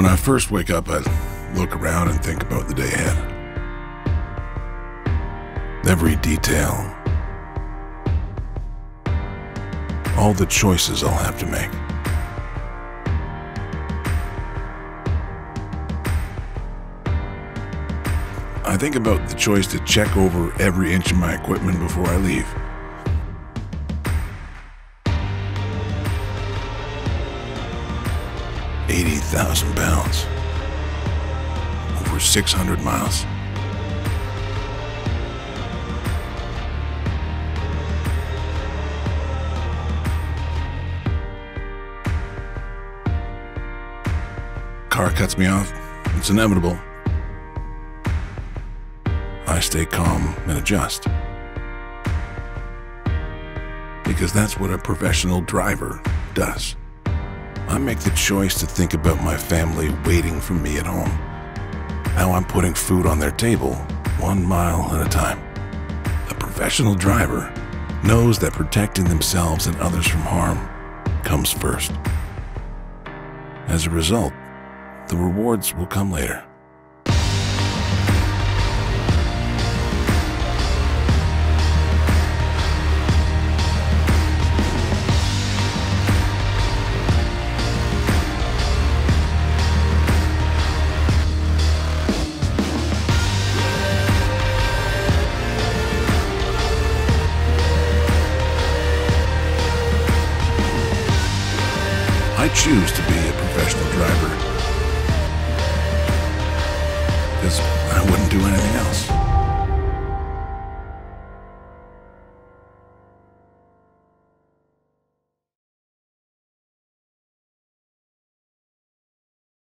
When I first wake up, I look around and think about the day ahead. Every detail. All the choices I'll have to make. I think about the choice to check over every inch of my equipment before I leave. £80,000, over 600 miles. Car cuts me off, it's inevitable. I stay calm and adjust. Because that's what a professional driver does. I make the choice to think about my family waiting for me at home. How I'm putting food on their table, 1 mile at a time. A professional driver knows that protecting themselves and others from harm comes first. As a result, the rewards will come later. I choose to be a professional driver because I wouldn't do anything else.